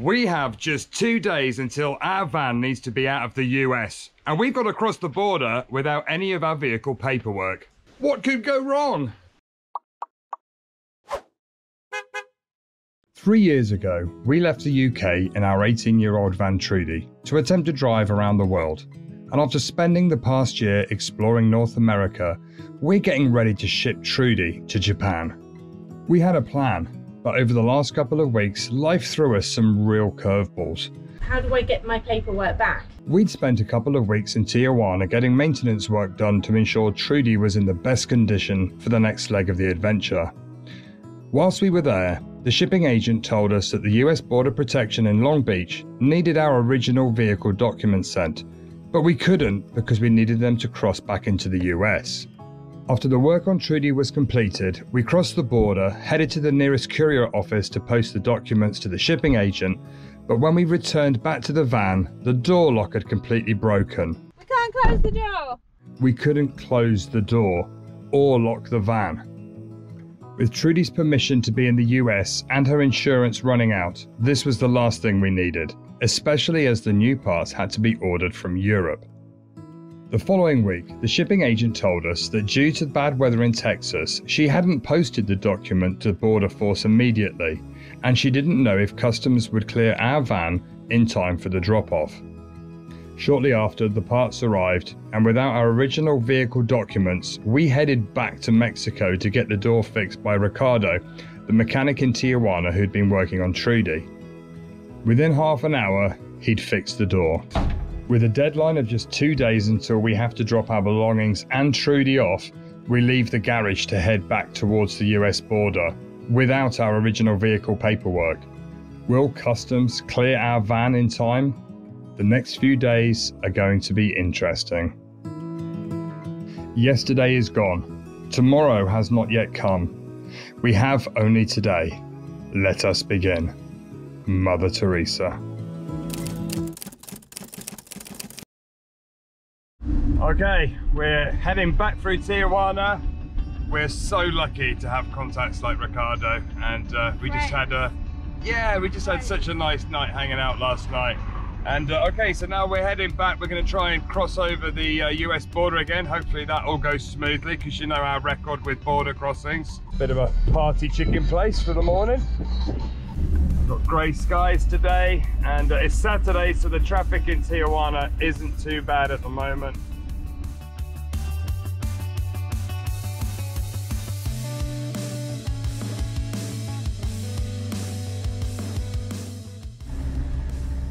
We have just 2 days until our van needs to be out of the US, and we've got to cross the border without any of our vehicle paperwork. What could go wrong? 3 years ago, we left the UK in our 18-year-old van Trudy to attempt to drive around the world. And after spending the past year exploring North America, we're getting ready to ship Trudy to Japan. We had a plan, but over the last couple of weeks, life threw us some real curveballs. How do I get my paperwork back? We'd spent a couple of weeks in Tijuana getting maintenance work done to ensure Trudy was in the best condition for the next leg of the adventure. Whilst we were there, the shipping agent told us that the US Border Protection in Long Beach needed our original vehicle documents sent, but we couldn't because we needed them to cross back into the US. After the work on Trudy was completed, we crossed the border, headed to the nearest courier office to post the documents to the shipping agent, but when we returned back to the van, the door lock had completely broken. I can't close the door! We couldn't close the door or lock the van. With Trudy's permission to be in the US and her insurance running out, this was the last thing we needed, especially as the new parts had to be ordered from Europe. The following week, the shipping agent told us that due to bad weather in Texas, she hadn't posted the document to Border Force immediately, and she didn't know if customs would clear our van in time for the drop-off. Shortly after, the parts arrived, and without our original vehicle documents, we headed back to Mexico to get the door fixed by Ricardo, the mechanic in Tijuana who'd been working on Trudy. Within half an hour, he'd fixed the door. With a deadline of just 2 days until we have to drop our belongings and Trudy off, we leave the garage to head back towards the US border without our original vehicle paperwork. Will customs clear our van in time? The next few days are going to be interesting. Yesterday is gone. Tomorrow has not yet come. We have only today. Let us begin. Mother Teresa. Okay, we're heading back through Tijuana. We're so lucky to have contacts like Ricardo, and we just had such a nice night hanging out last night. And okay, so now we're heading back. We're going to try and cross over the US border again. Hopefully that all goes smoothly, because you know our record with border crossings. Bit of a party chicken place for the morning. Got grey skies today, and it's Saturday, so the traffic in Tijuana isn't too bad at the moment.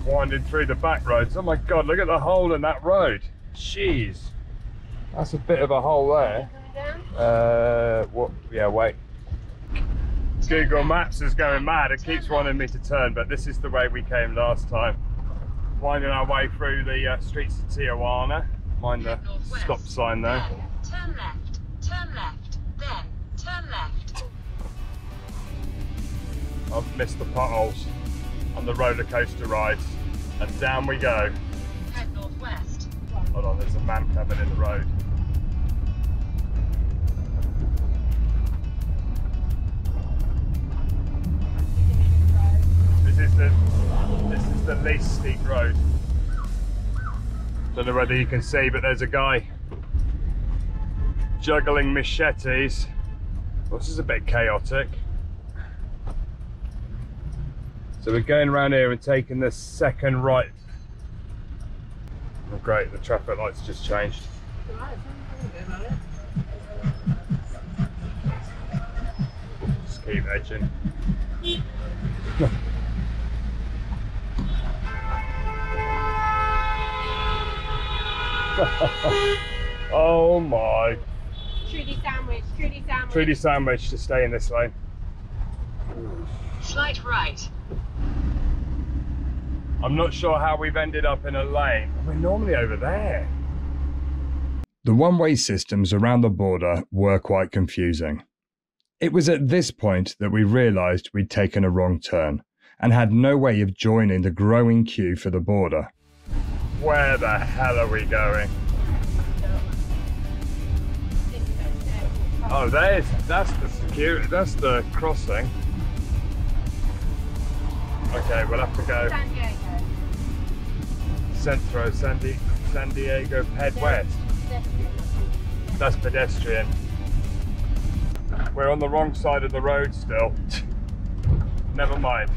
Winding through the back roads. Oh my god, look at the hole in that road. Jeez, that's a bit of a hole there. What? Yeah, wait. Google Maps is going mad. It keeps wanting me to turn, but this is the way we came last time. Winding our way through the streets of Tijuana. Mind the stop sign there. Turn left, then turn left. I've missed the potholes on the roller coaster rides, and down we go. Head northwest. Hold on, there's a man coming in the road. This is the least steep road. Don't know whether you can see, but there's a guy juggling machetes. Well, this is a bit chaotic. So we're going around here and taking the second right. Oh great, the traffic light's just changed. Just keep edging. Oh my. Trudy sandwich. Trudy sandwich, to stay in this lane. Slight right. I'm not sure how we've ended up in a lane. We're normally over there. The one-way systems around the border were quite confusing. It was at this point that we realised we'd taken a wrong turn and had no way of joining the growing queue for the border. Where the hell are we going? Oh, that's the crossing. Okay, we'll have to go. San Diego. Centro, San Diego, head west. Pedestrian. That's pedestrian. We're on the wrong side of the road still. Never mind.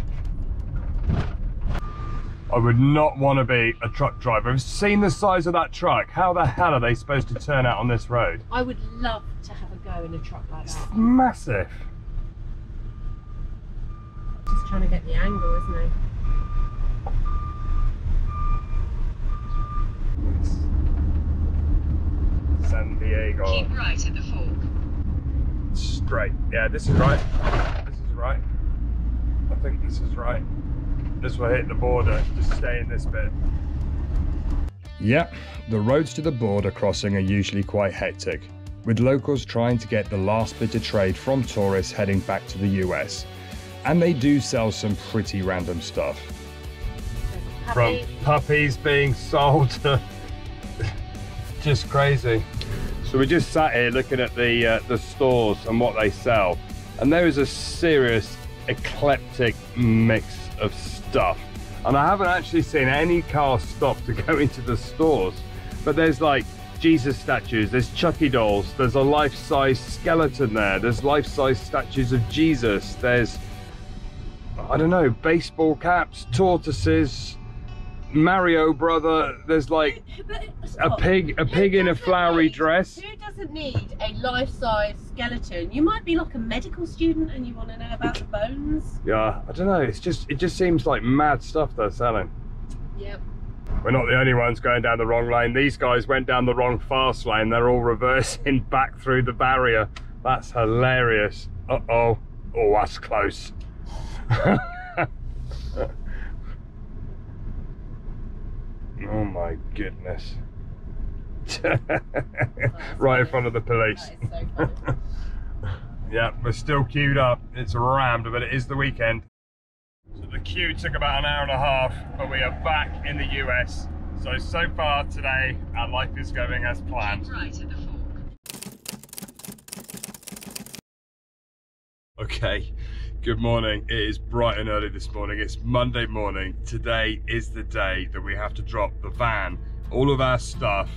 I would not want to be a truck driver. I've seen the size of that truck. How the hell are they supposed to turn out on this road? I would love to have a go in a truck like that. It's massive. Just trying to get the angle, isn't it? San Diego. Keep right at the fork. Straight. Yeah, this is right. This is right. I think this is right. This will hit the border. Just stay in this bit. Yep, the roads to the border crossing are usually quite hectic, with locals trying to get the last bit of trade from tourists heading back to the US. And they do sell some pretty random stuff. Puppies. From puppies being sold to just crazy. So we just sat here looking at the stores and what they sell. And there is a serious eclectic mix of stuff. And I haven't actually seen any car stop to go into the stores. But there's like Jesus statues, there's Chucky dolls, there's a life-size skeleton there, there's life-size statues of Jesus, there's, I don't know, baseball caps, tortoises, Mario brother, there's like a pig in a flowery dress. Who doesn't need a life-size skeleton? You might be like a medical student and you want to know about the bones. Yeah, I don't know, it just seems like mad stuff they're selling. Yep. We're not the only ones going down the wrong lane. These guys went down the wrong fast lane. They're all reversing back through the barrier. That's hilarious. Uh-oh. Oh, that's close. Oh my goodness. Right in front of the police. So yeah, we're still queued up. It's rammed, but it is the weekend. So the queue took about an hour and a half, but we are back in the US. So far today, our life is going as planned. Right at the fork. Okay. Good morning. It is bright and early this morning. It's Monday morning. Today is the day that we have to drop the van, all of our stuff,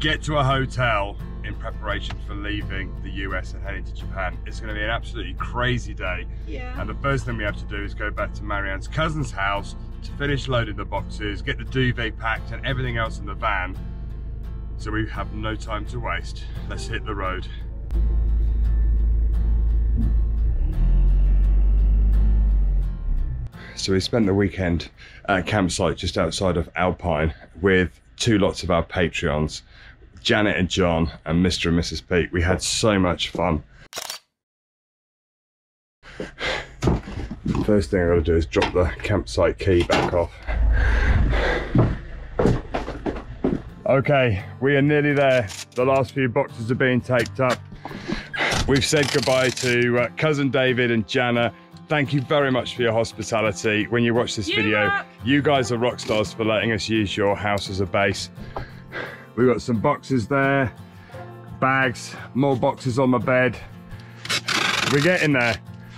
get to a hotel in preparation for leaving the US and heading to Japan. It's going to be an absolutely crazy day. Yeah. And the first thing we have to do is go back to Marianne's cousin's house to finish loading the boxes, get the duvet packed and everything else in the van. So we have no time to waste. Let's hit the road. So we spent the weekend at a campsite just outside of Alpine with two lots of our Patreons, Janet and John and Mr. and Mrs. Pete. We had so much fun. First thing I gotta do is drop the campsite key back off. Okay, we are nearly there. The last few boxes are being taped up. We've said goodbye to cousin David and Jana. Thank you very much for your hospitality. When you watch this video, you guys are rock stars for letting us use your house as a base. We've got some boxes there, bags, more boxes on the bed. We're getting there.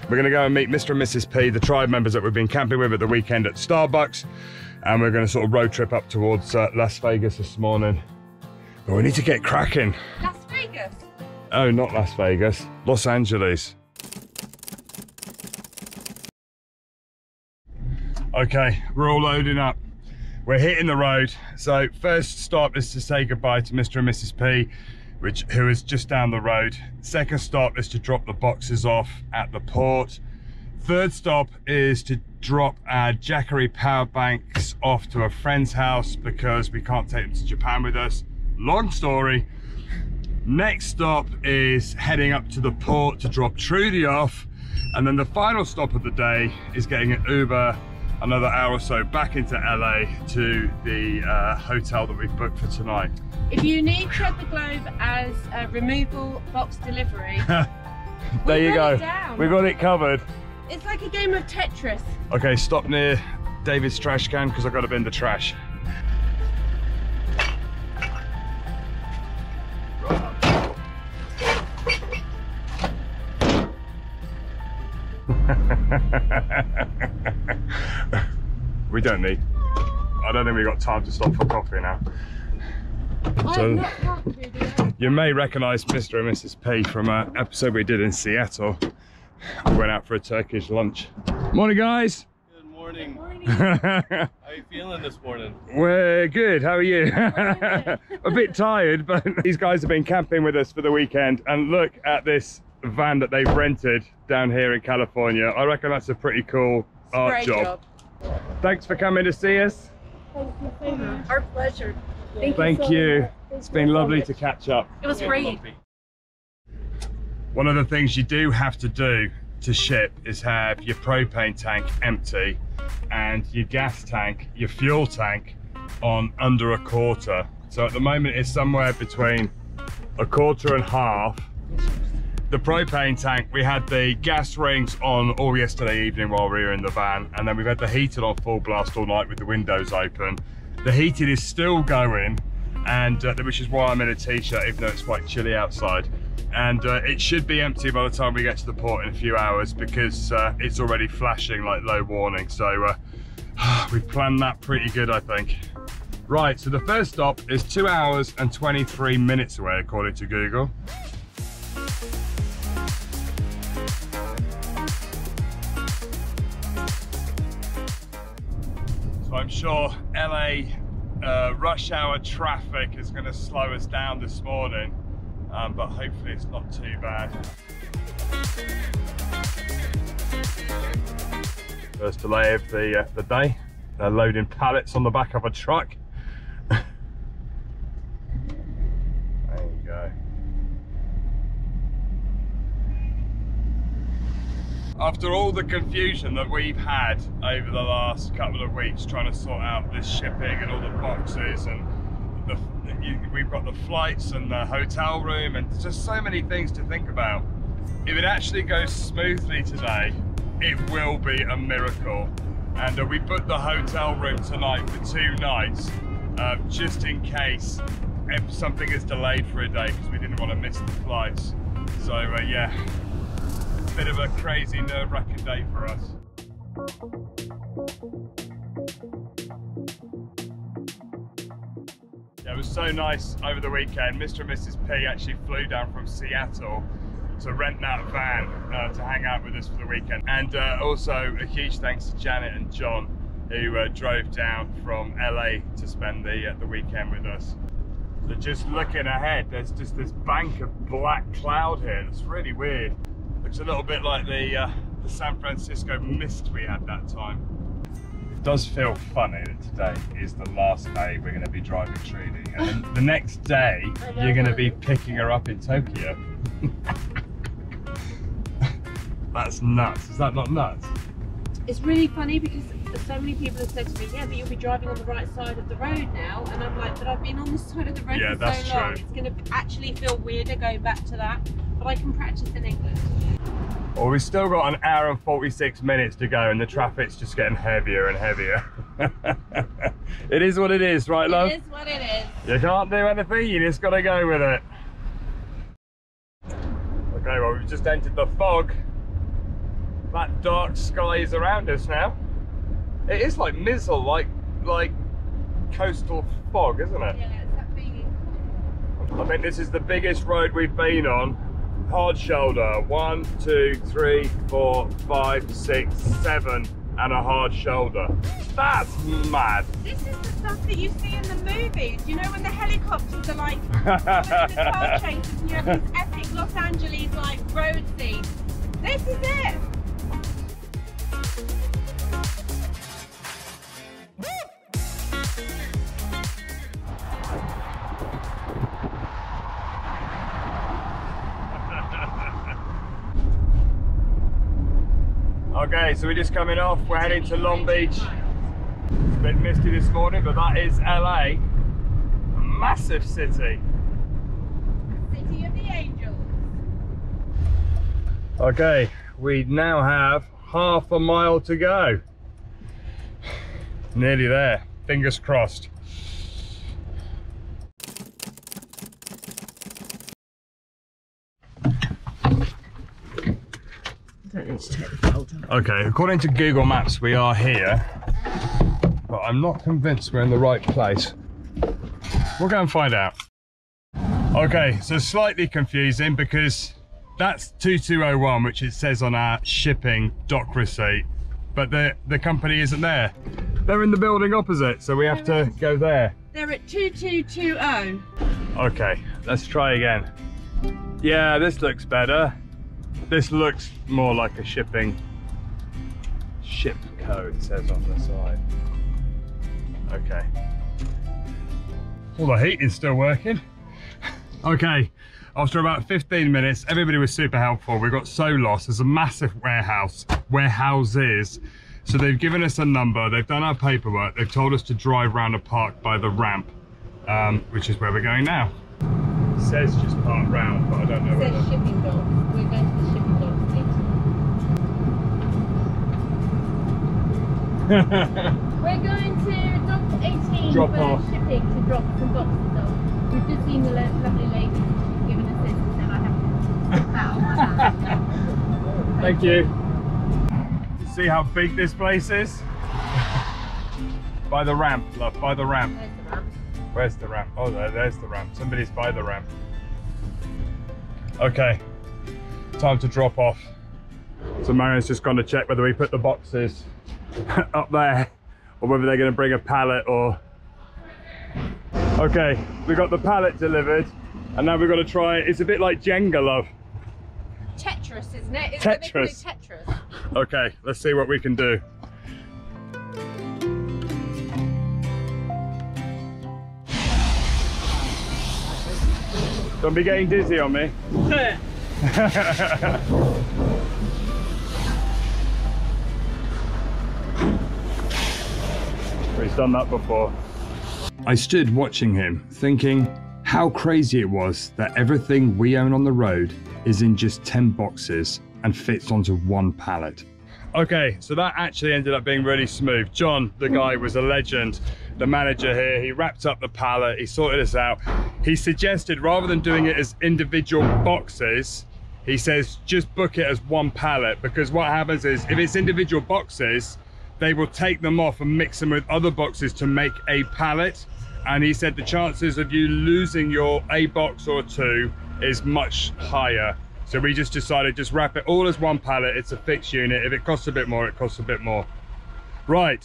We're gonna go and meet Mr. and Mrs. P, the tribe members that we've been camping with at the weekend at Starbucks. And we're gonna sort of road trip up towards Las Vegas this morning. But we need to get cracking. Las Vegas? Oh, not Las Vegas, Los Angeles. Okay, we're all loading up. We're hitting the road. So first stop is to say goodbye to Mr. and Mrs. P, who is just down the road. Second stop is to drop the boxes off at the port. Third stop is to drop our Jackery power banks off to a friend's house because we can't take them to Japan with us. Long story. Next stop is heading up to the port to drop Trudy off. And then the final stop of the day is getting an Uber another hour or so back into LA to the hotel that we've booked for tonight. If you need TREAD the Globe as a removal box delivery, there you go. We've got it covered. It's like a game of Tetris. Okay, stop near David's trash can because I've got to bin the trash. we don't need. I don't think we've got time to stop for coffee now. So, you may recognise Mr and Mrs P from an episode we did in Seattle. We went out for a Turkish lunch. Morning, guys. Good morning. Good morning. How are you feeling this morning? We're good. How are you? A bit tired, but these guys have been camping with us for the weekend. And look at this van that they've rented down here in California. I reckon that's a pretty cool art job. Thanks for coming to see us. Thank you so much. Our pleasure. Thank you. It's been lovely to catch up. It was great. One of the things you do have to do to ship is have your propane tank empty and your gas tank, your fuel tank, on under a quarter. So at the moment it's somewhere between a quarter and half. The propane tank, we had the gas rings on all yesterday evening while we were in the van, and then we've had the heated on full blast all night with the windows open. The heating is still going, and which is why I'm in a t-shirt, even though it's quite chilly outside. And it should be empty by the time we get to the port in a few hours, because it's already flashing like low warning. So we planned that pretty good, I think. Right, so the first stop is 2 hours and 23 minutes away, according to Google. I'm sure LA rush hour traffic is going to slow us down this morning, but hopefully it's not too bad. First delay of the day. They're loading pallets on the back of a truck. There you go. After all the confusion that we've had over the last couple of weeks trying to sort out this shipping and all the boxes, and we've got the flights and the hotel room and just so many things to think about, if it actually goes smoothly today, it will be a miracle. And we booked the hotel room tonight for 2 nights, just in case if something is delayed for a day, because we didn't want to miss the flights. So yeah. Bit of a crazy, nerve-wracking day for us. Yeah, it was so nice over the weekend. Mr and Mrs P actually flew down from Seattle to rent that van to hang out with us for the weekend. And also a huge thanks to Janet and John, who drove down from LA to spend the weekend with us. So just looking ahead, there's just this bank of black cloud here. It's really weird. Looks a little bit like the San Francisco mist we had that time. It does feel funny that today is the last day we're going to be driving Trudy, and the next day you're going to be picking her up in Tokyo. That's nuts. Is that not nuts? It's really funny because so many people have said to me, yeah, but you'll be driving on the right side of the road now, and I'm like, but I've been on this side of the road for so long. It's going to actually feel weirder going back to that, but I can practice in England. Well, we've still got an hour and 46 minutes to go, and the traffic's just getting heavier and heavier. It is what it is, right, love? It is what it is. You can't do anything, you just got to go with it. Okay, well, we've just entered the fog. That dark sky is around us now. It is like missile, like coastal fog, isn't it? Yeah, it's that big. I think this is the biggest road we've been on. Hard shoulder, 1, 2, 3, 4, 5, 6, 7, and a hard shoulder. That's mad. This is the stuff that you see in the movies. You know when the helicopters are like the car chases, and you have this epic Los Angeles like road scene. This is it. Okay, so we're just coming off, we're heading to Long Beach. It's a bit misty this morning, but that is LA. A massive city. City of the Angels. Okay, we now have half a mile to go. Nearly there, fingers crossed. Okay, according to Google Maps, we are here but I'm not convinced we're in the right place. We'll go and find out. Okay, so slightly confusing because that's 2201, which it says on our shipping dock receipt, but the company isn't there. They're in the building opposite, so we have to go there. They're at 2220. Okay, let's try again. Yeah, this looks better. This looks more like a ship code, says on the side. Okay. All the heat is still working. Okay, after about 15 minutes, everybody was super helpful. We got so lost. There's a massive warehouses. So they've given us a number, they've done our paperwork, they've told us to drive around a park by the ramp, which is where we're going now. It says just park round, but I don't know where. It says shipping dock. We're going to the shipping dock 18. We're going to dock 18 for shipping to drop some boxes off. We've just seen the lovely lady who's given us this, and I have to out. Thank you. See how big this place is? By the ramp, love, by the ramp. There's the ramp. Where's the ramp? Oh, there's the ramp. Somebody's by the ramp. Okay, time to drop off. So Marianne's just gone to check whether we put the boxes up there or whether they're gonna bring a pallet or... Okay, we got the pallet delivered and now we've got to try it. It's a bit like Jenga, love. Tetris, isn't it? It's Tetris. Tetris. Okay, let's see what we can do. Don't be getting dizzy on me. He's done that before. I stood watching him, thinking how crazy it was that everything we own on the road is in just 10 boxes and fits onto one pallet. Okay, so that actually ended up being really smooth. John, the guy, was a legend, the manager here. He wrapped up the pallet, he sorted us out. He suggested rather than doing it as individual boxes, he says just book it as one pallet, because what happens is if it's individual boxes, they will take them off and mix them with other boxes to make a pallet. And he said the chances of you losing your a box or two is much higher. So we just decided just wrap it all as one pallet. It's a fixed unit. If it costs a bit more, it costs a bit more. Right,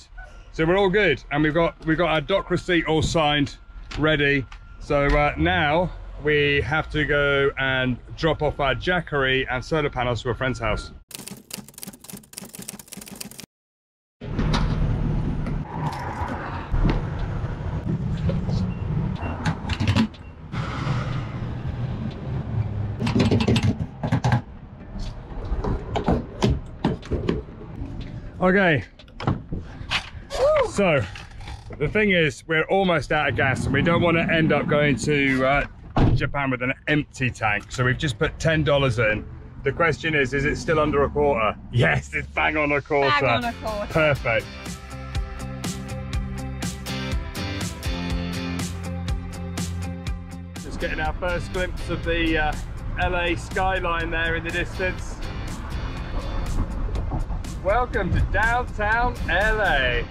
so we're all good and we've got our dock receipt all signed, ready. So now we have to go and drop off our Jackery and solar panels to a friend's house. Okay, woo. So the thing is we're almost out of gas and we don't want to end up going to Japan with an empty tank. So we've just put $10 in. The question is it still under a quarter? Yes, it's bang on a quarter. Bang on a quarter. Perfect. Just getting our first glimpse of the LA skyline there in the distance. Welcome to downtown LA.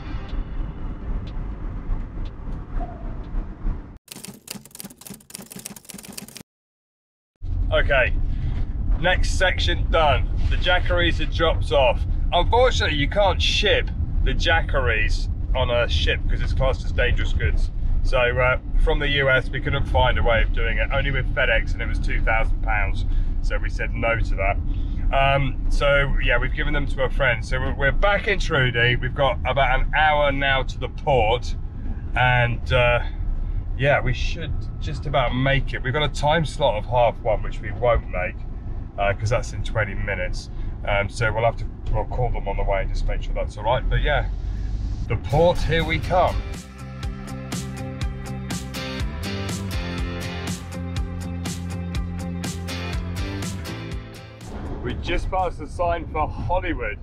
Okay, next section done. The Jackeries are dropped off. Unfortunately, you can't ship the Jackeries on a ship because it's classed as dangerous goods. So from the US, we couldn't find a way of doing it, only with FedEx, and it was £2,000. So we said no to that. So yeah, we've given them to a friend. So we're back in Trudy. We've got about an hour now to the port, and yeah, we should just about make it. We've got a time slot of 1:30, which we won't make because that's in 20 minutes. So we'll call them on the way and just make sure that's all right. But yeah, the port, here we come. We just passed the sign for Hollywood.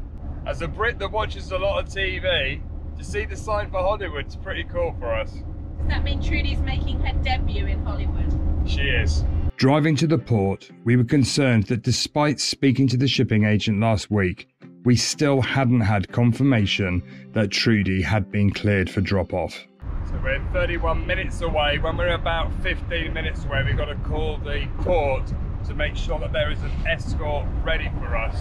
As a Brit that watches a lot of TV, to see the sign for Hollywood's pretty cool for us. Does that mean Trudy's making her debut in Hollywood? She is. Driving to the port, we were concerned that despite speaking to the shipping agent last week, we still hadn't had confirmation that Trudy had been cleared for drop-off. So we're 31 minutes away. When we're about 15 minutes away, we've got to call the court to make sure that there is an escort ready for us.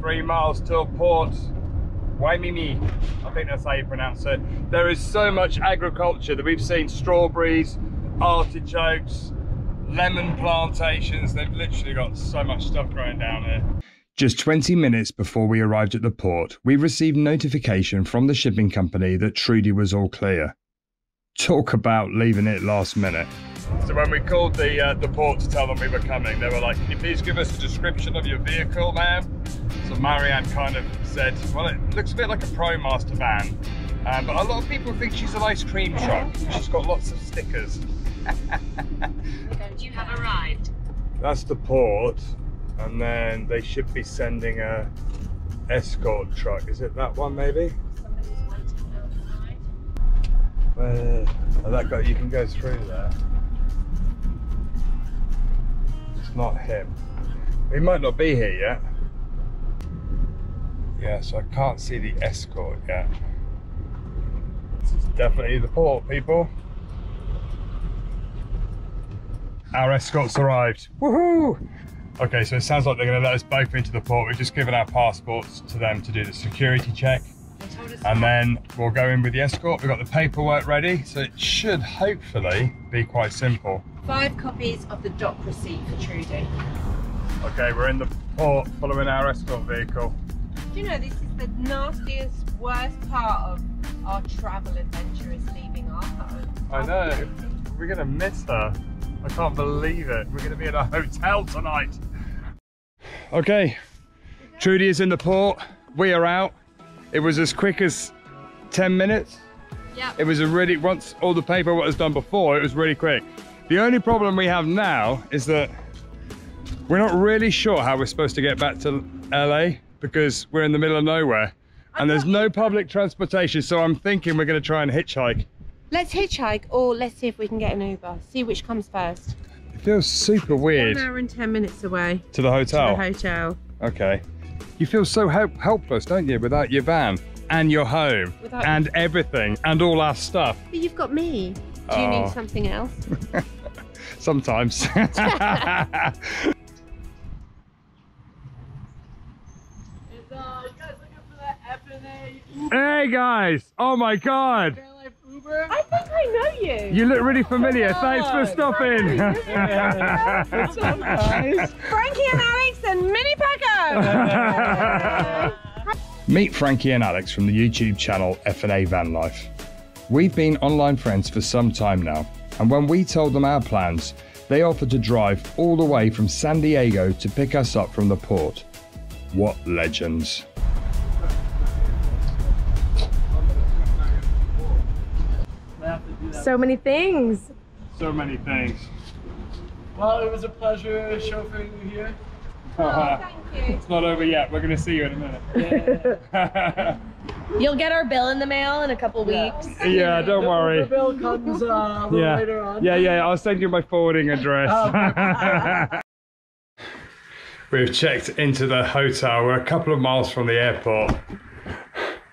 Three miles till port, Waimimi, I think that's how you pronounce it. There is so much agriculture that we've seen: strawberries, artichokes, lemon plantations. They've literally got so much stuff growing down here. Just 20 minutes before we arrived at the port, we received notification from the shipping company that Trudy was all clear. Talk about leaving it last minute. So when we called the port to tell them we were coming, they were like, "Can you please give us a description of your vehicle, ma'am?" So Marianne kind of said, well, it looks a bit like a ProMaster van, but a lot of people think she's an ice cream truck. She's got lots of stickers. And you have arrived. That's the port, and then they should be sending a escort truck. Is it that one, maybe? Somebody's waiting outside. Oh, that guy, you can go through there. It's not him. He might not be here yet. Yeah, so I can't see the escort yet. This is definitely the port, people. Our escort's arrived. Woohoo! Okay, so it sounds like they're going to let us both into the port. We've just given our passports to them to do the security check. And then we'll go in with the escort. We've got the paperwork ready, so it should hopefully be quite simple. 5 copies of the dock receipt for Trudy. Okay, we're in the port following our escort vehicle. Do you know, this is the nastiest, worst part of our travel adventure, is leaving our home. I know, we're going to miss her. I can't believe it. We're going to be in a hotel tonight. Okay, Trudy is in the port. We are out. It was as quick as 10 minutes. Yeah. It was a really, once all the paperwork was done before, it was really quick. The only problem we have now is that we're not really sure how we're supposed to get back to LA because we're in the middle of nowhere and there's no public transportation. So I'm thinking we're going to try and hitchhike. Let's hitchhike, or let's see if we can get an Uber. See which comes first. It feels super weird. 1 hour and 10 minutes away. To the hotel? To the hotel. Okay. You feel so helpless, don't you, without your van and your home and everything and all our stuff. But you've got me. Do you need something else? Sometimes. Hey guys! Oh my God! I think I know you. You look really familiar. Oh, thanks for stopping. Frankie and Alex and Mini Paco. Meet Frankie and Alex from the YouTube channel F&A Van Life. We've been online friends for some time now, and when we told them our plans, they offered to drive all the way from San Diego to pick us up from the port. What legends. So many things. So many things. Well, it was a pleasure chauffeuring you here. Oh, thank you. It's not over yet. We're going to see you in a minute. Yeah. You'll get our bill in the mail in a couple weeks. Yeah, don't worry. The bill comes a little later on. Yeah, I'll send you my forwarding address. We've checked into the hotel. We're a couple of miles from the airport.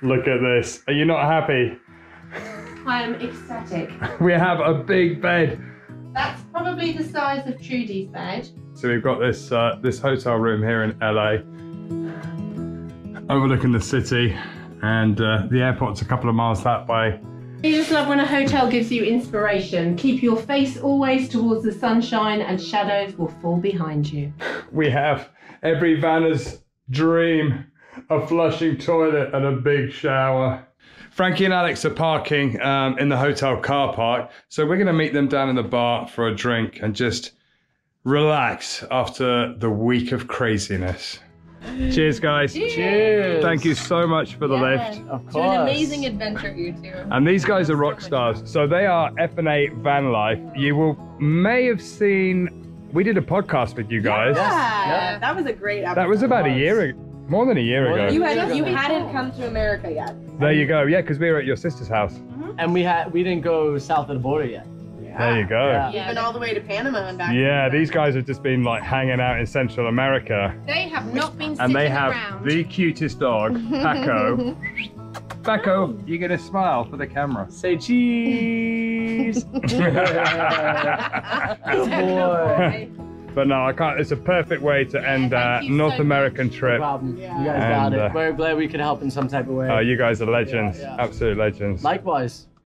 Look at this. Are you not happy? I am ecstatic. We have a big bed. That's probably the size of Trudy's bed. So we've got this this hotel room here in LA, overlooking the city, and the airport's a couple of miles that way. You just love when a hotel gives you inspiration. Keep your face always towards the sunshine and shadows will fall behind you. We have every vanner's dream, a flushing toilet and a big shower. Frankie and Alex are parking in the hotel car park, so we're going to meet them down in the bar for a drink and just relax after the week of craziness. Cheers, guys. Cheers. Thank you so much for the lift. Of course. It's an amazing adventure, you two. And these guys are rock stars. So they are F&A Van Life. You may have seen, we did a podcast with you guys. Yeah. That was a great episode. That was about a year ago. More than a year ago. You hadn't come to America yet. There you go. Yeah, because we were at your sister's house. Mm-hmm. And we didn't go south of the border yet. Yeah. Yeah. There you go. Yeah. Even all the way to Panama and back. Yeah, these guys have just been like hanging out in Central America. They have not been sitting around. And they have the cutest dog, Paco. Paco, you're going to smile for the camera. Say cheese. Good boy. But no, I can't. It's a perfect way to end a North American trip. No problem. Yeah. You guys got it. We're glad we could help in some type of way. You guys are legends. Yeah, yeah. Absolute legends. Likewise.